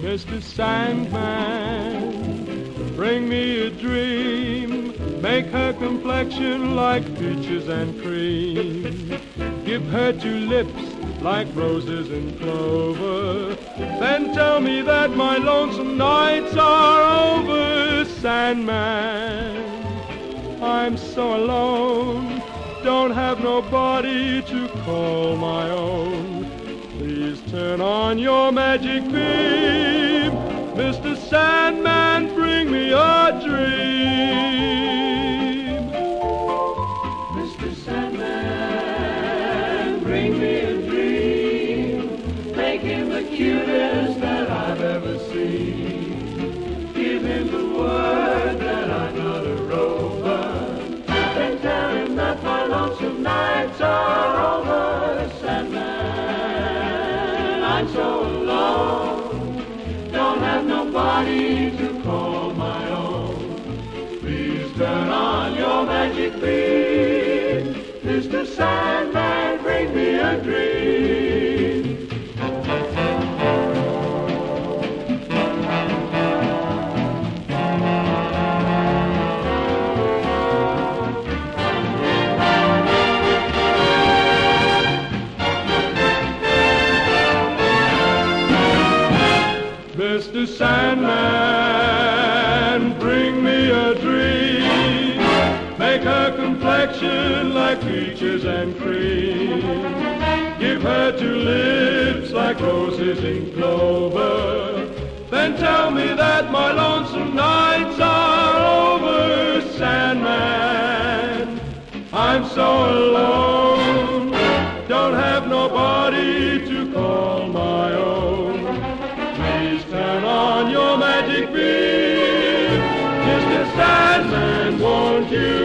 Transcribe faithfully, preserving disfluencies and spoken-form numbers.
Mister Sandman, bring me a dream. Make her complexion like peaches and cream. Give her two lips like roses and clover. Then tell me that my lonesome nights are over. Sandman, I'm so alone. Don't have nobody to call my own. Please turn on your magic beam. Mister Sandman, bring me a dream. Mister Sandman, bring me a dream. Make him the cutest that I've ever seen. Give him the word that I'm not a rover. Then tell him that my lonesome nights are over. Sandman, I'm so alone. To call my own. Please turn on your magic beam. Mister Sandman, bring me a dream. Mister Sandman, bring me a dream. Make her complexion like peaches and cream. Give her two lips like roses and clover. Then tell me that my lonesome nights are over. Sandman, I'm so alone. Don't have nobody to call my own. Magic beam, Mister Sandman, won't you?